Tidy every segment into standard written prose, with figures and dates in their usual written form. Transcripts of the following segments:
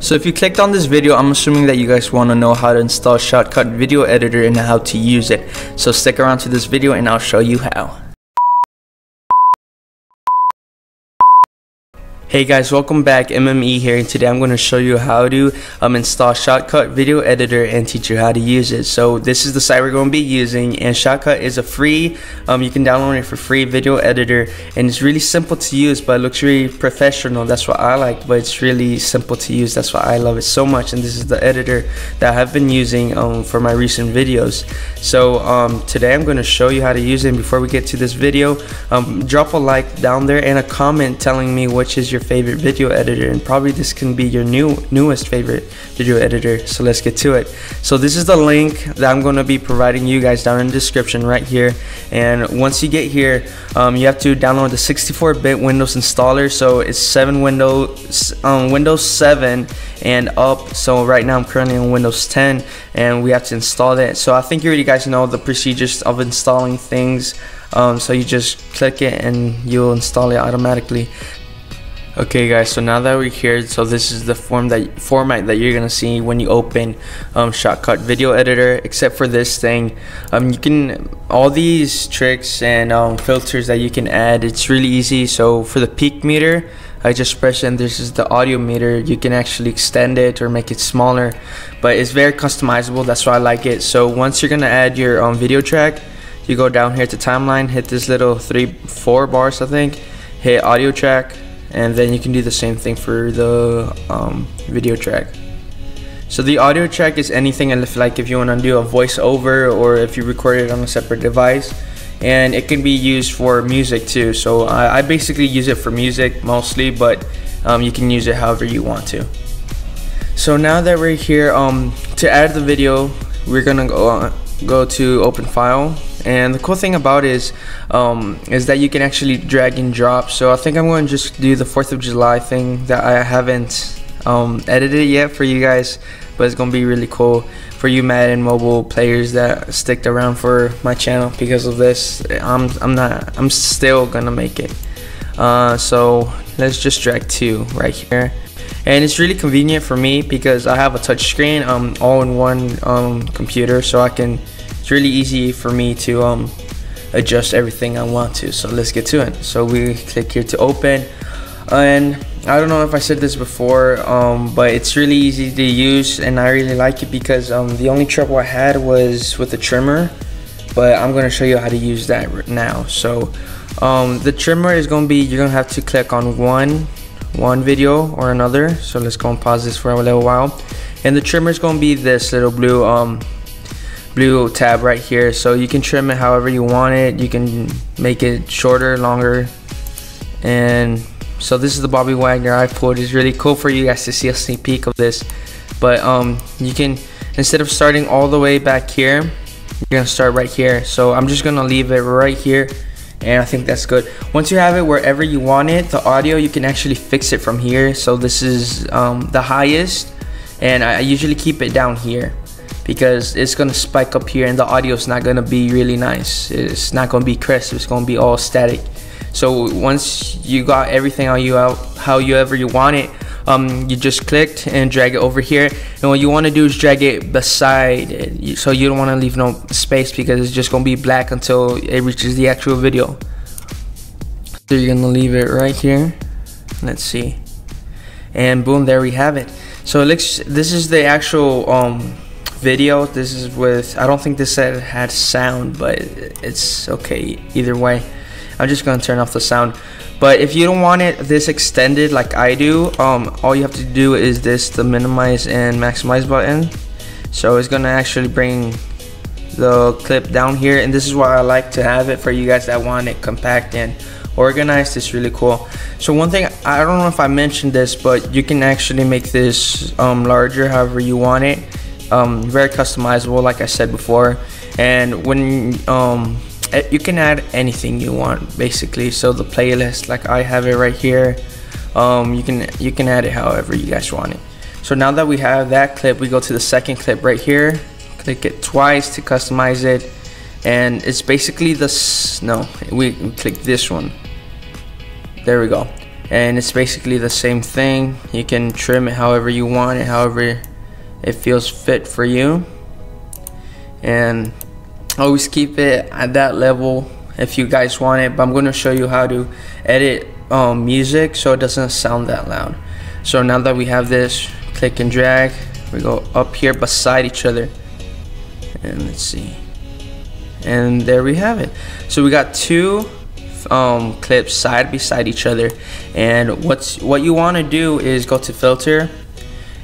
So if you clicked on this video, I'm assuming that you guys want to know how to install Shotcut Video Editor and how to use it. So stick around to this video and I'll show you how. Hey guys, welcome back. MME here, and today I'm going to show you how to install Shotcut Video Editor and teach you how to use it. So this is the site we're going to be using, and Shotcut is a free, you can download it for free, video editor, and it's really simple to use, but it looks really professional. That's what I like, but it's really simple to use. That's why I love it so much, and this is the editor that I have been using for my recent videos. So today I'm going to show you how to use it, and before we get to this video, drop a like down there and a comment telling me which is your favorite video editor, and probably this can be your newest favorite video editor. So let's get to it. So this is the link that I'm going to be providing you guys down in the description right here, and once you get here, you have to download the 64-bit Windows installer. So it's Windows 7 and up. So right now I'm currently on Windows 10 and we have to install that. So I think you already guys know the procedures of installing things, so you just click it and you'll install it automatically. Okay guys, so now that we're here, so this is the format that you're gonna see when you open Shotcut Video Editor, except for this thing. You can, all these tricks and filters that you can add, it's really easy. So for the peak meter, I just press and this is the audio meter. You can actually extend it or make it smaller, but it's very customizable. That's why I like it. So once you're gonna add your video track, you go down here to timeline, hit this little four bars I think, hit audio track, and then you can do the same thing for the video track. So the audio track is anything, and if, like, if you want to do a voiceover or if you record it on a separate device, and it can be used for music too. So I basically use it for music mostly, but you can use it however you want to. So now that we're here, to add the video, we're gonna go to open file, and the cool thing about it is that you can actually drag and drop. So I think I'm going to just do the 4th of July thing that I haven't edited yet for you guys, but it's going to be really cool for you Madden mobile players that sticked around for my channel because of this. I'm still gonna make it. So let's just drag 2 right here. And it's really convenient for me because I have a touch screen, all-in-one computer, so I can. It's really easy for me to adjust everything I want to. So let's get to it. So we click here to open, and I don't know if I said this before, but it's really easy to use, and I really like it because the only trouble I had was with the trimmer, but I'm going to show you how to use that right now. So the trimmer is going to be, you're going to have to click on one video or another. So let's go and pause this for a little while, and the trimmer is going to be this little blue tab right here. So you can trim it however you want it, you can make it shorter, longer, and so this is the Bobby Wagner I pulled. It's really cool for you guys to see a sneak peek of this, but you can, instead of starting all the way back here, you're gonna start right here. So I'm just gonna leave it right here, and I think that's good. Once you have it wherever you want it, the audio, you can actually fix it from here. So this is the highest, and I usually keep it down here because it's gonna spike up here and the audio is not gonna be really nice. It's not gonna be crisp, it's gonna be all static. So once you got everything however you want it, you just clicked and drag it over here, and what you want to do is drag it beside it. So you don't want to leave no space because it's just gonna be black until it reaches the actual video. So you're gonna leave it right here, let's see, and boom, there we have it. So it looks, this is the actual video. This is with, I don't think this had sound, but it's okay either way. I'm just gonna turn off the sound, but if you don't want it this extended like I do, all you have to do is this, the minimize and maximize button. So it's gonna actually bring the clip down here, and this is why I like to have it for you guys that want it compact and organized. It's really cool. So one thing, I don't know if I mentioned this, but you can actually make this larger however you want it. Very customizable, like I said before, and when you can add anything you want basically. So the playlist, like I have it right here, you can add it however you guys want it. So now that we have that clip, we go to the second clip right here, click it twice to customize it, and it's basically the, no, we click this one, there we go. and it's basically the same thing. You can trim it however you want it, however it feels fit for you, and always keep it at that level if you guys want it. But I'm going to show you how to edit music so it doesn't sound that loud. So now that we have this, click and drag, we go up here beside each other, and let's see, and there we have it. So we got two clips side beside each other, and what you want to do is go to filter,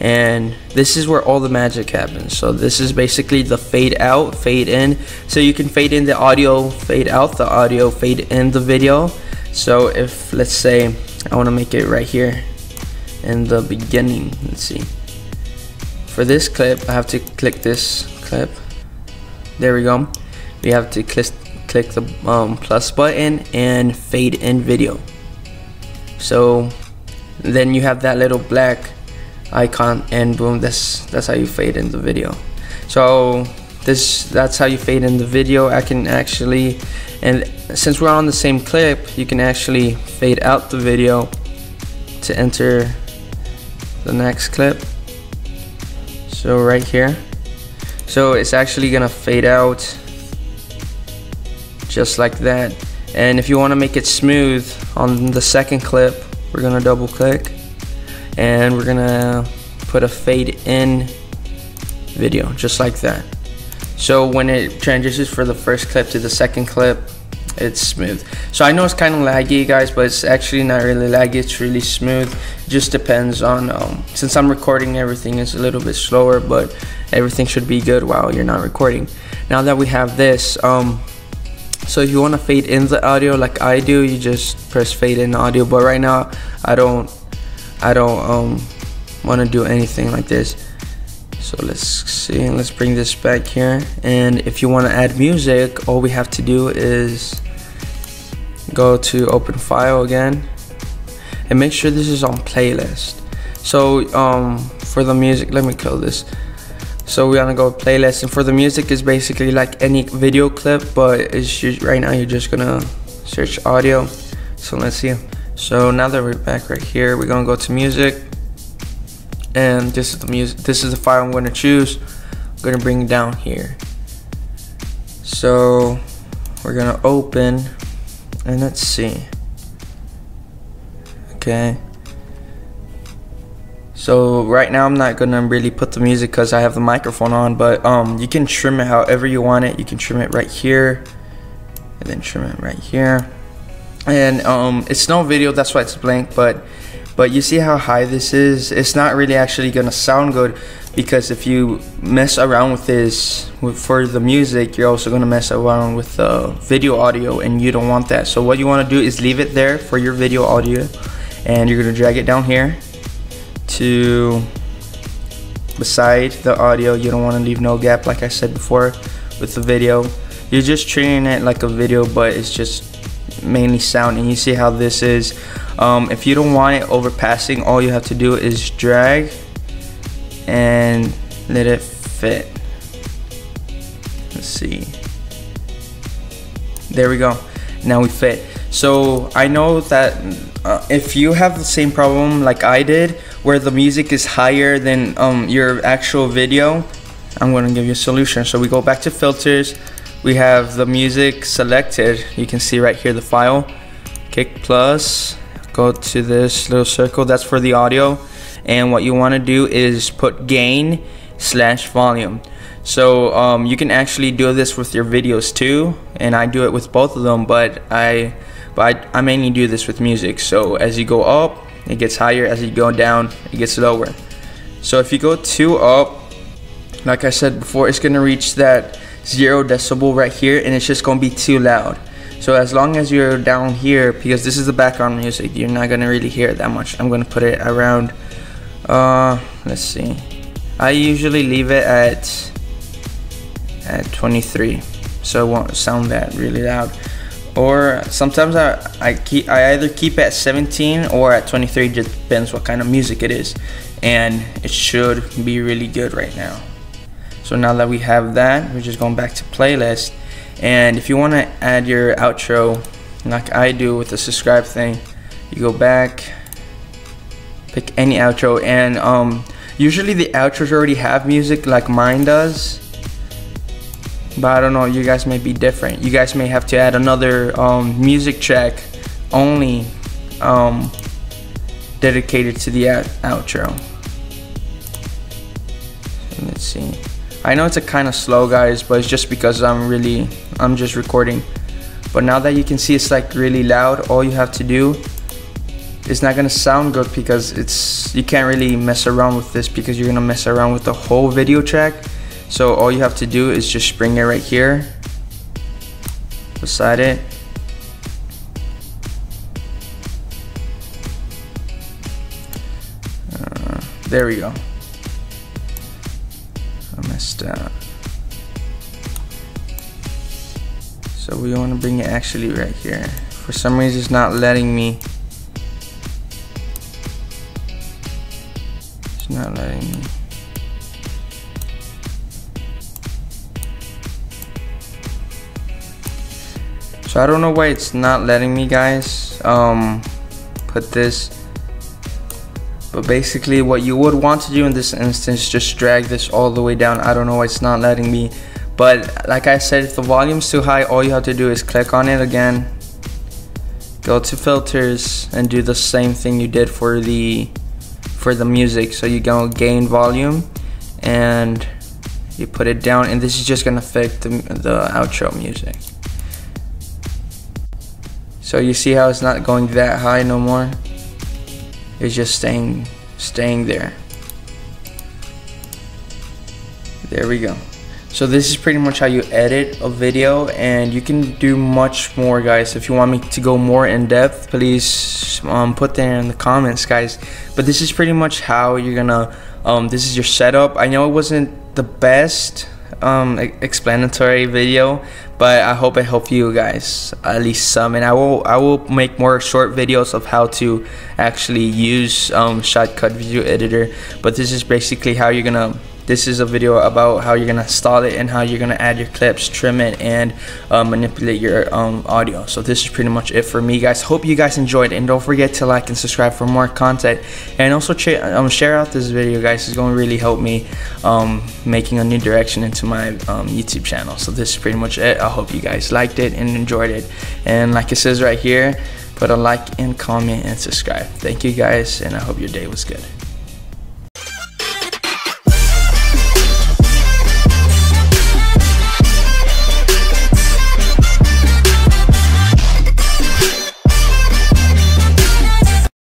and this is where all the magic happens. So this is basically the fade out, fade in, so you can fade in the audio, fade out the audio, fade in the video. So if, let's say I want to make it right here in the beginning, let's see, for this clip I have to click this clip, there we go, we have to click the plus button and fade in video. So then you have that little black icon, and boom, that's how you fade in the video. So that's how you fade in the video. I can actually, and since we're on the same clip, you can actually fade out the video to enter the next clip. So right here, so it's actually gonna fade out just like that. And if you want to make it smooth, on the second clip we're gonna double click, and we're gonna put a fade in video just like that. So when it transitions from the first clip to the second clip, it's smooth. So I know it's kind of laggy, guys, but it's actually not really laggy, it's really smooth. Just depends on, since I'm recording, everything is a little bit slower, but everything should be good while you're not recording. Now that we have this, so if you want to fade in the audio like I do, you just press fade in audio. But right now I don't want to do anything like this. So let's see, let's bring this back here. And if you want to add music, all we have to do is go to open file again, and make sure this is on playlist. So for the music, let me close this. So we're gonna go playlist, and for the music is basically like any video clip, but it's just, right now you're just gonna search audio. So let's see. So now that we're back right here, we're gonna go to music, and this is the music. This is the file I'm gonna choose. I'm gonna bring it down here. So we're gonna open, and let's see. Okay. So right now I'm not gonna really put the music because I have the microphone on, but you can trim it however you want it. You can trim it right here, and then trim it right here. And it's no video, that's why it's blank, but you see how high this is? It's not really actually gonna sound good, because if you mess around with this for the music, you're also gonna mess around with the video audio, and you don't want that. So what you wanna do is leave it there for your video audio, and you're gonna drag it down here to beside the audio. You don't want to leave no gap, like I said before with the video. You're just treating it like a video, but it's just mainly sound. And you see how this is, if you don't want it overpassing, all you have to do is drag and let it fit. Let's see, there we go, now we fit. So I know that if you have the same problem like I did, where the music is higher than your actual video, I'm going to give you a solution. So we go back to filters, we have the music selected, you can see right here the file, kick plus, go to this little circle, that's for the audio. And what you want to do is put gain / volume. So you can actually do this with your videos too, and I do it with both of them, but I mainly do this with music. So as you go up, it gets higher, as you go down, it gets lower. So if you go two up, like I said before, it's gonna reach that 0 decibel right here, and it's just gonna be too loud. So as long as you're down here, because this is the background music, you're not gonna really hear it that much. I'm gonna put it around, let's see, I usually leave it at 23, so it won't sound that really loud. Or sometimes I either keep it at 17 or at 23, just depends what kind of music it is, and it should be really good right now. So now that we have that, we're just going back to playlist, and if you want to add your outro like I do with the subscribe thing, you go back, pick any outro, and usually the outros already have music like mine does, but I don't know, you guys may be different. You guys may have to add another music track only dedicated to the outro. Let's see. I know it's a kind of slow, guys, but it's just because I'm just recording. But now that you can see it's like really loud, all you have to do, it's not gonna sound good because it's, you can't really mess around with this because you're gonna mess around with the whole video track. So all you have to do is just bring it right here beside it. There we go. I messed up. So we want to bring it actually right here. For some reason it's not letting me. It's not letting me. So I don't know why it's not letting me, guys, put this. But basically what you would want to do in this instance, just drag this all the way down. I don't know why it's not letting me, but like I said, if the volume's too high, all you have to do is click on it again, go to filters, and do the same thing you did for the music. So you go gain volume and you put it down, and this is just gonna affect the outro music. So you see how it's not going that high no more? It's just staying there. There we go. So this is pretty much how you edit a video, and you can do much more, guys. If you want me to go more in depth, please put that in the comments, guys. But this is pretty much how you're gonna, this is your setup. I know it wasn't the best explanatory video, but I hope it helped you guys at least some, and I will make more short videos of how to actually use Shotcut video editor. But this is basically how you're gonna, this is a video about how you're gonna install it and how you're gonna add your clips, trim it, and manipulate your audio. So this is pretty much it for me, guys. Hope you guys enjoyed, and don't forget to like and subscribe for more content, and also share out this video, guys. It's gonna really help me making a new direction into my YouTube channel. So this is pretty much it. I hope you guys liked it and enjoyed it, and like it says right here, put a like and comment and subscribe. Thank you guys, and I hope your day was good.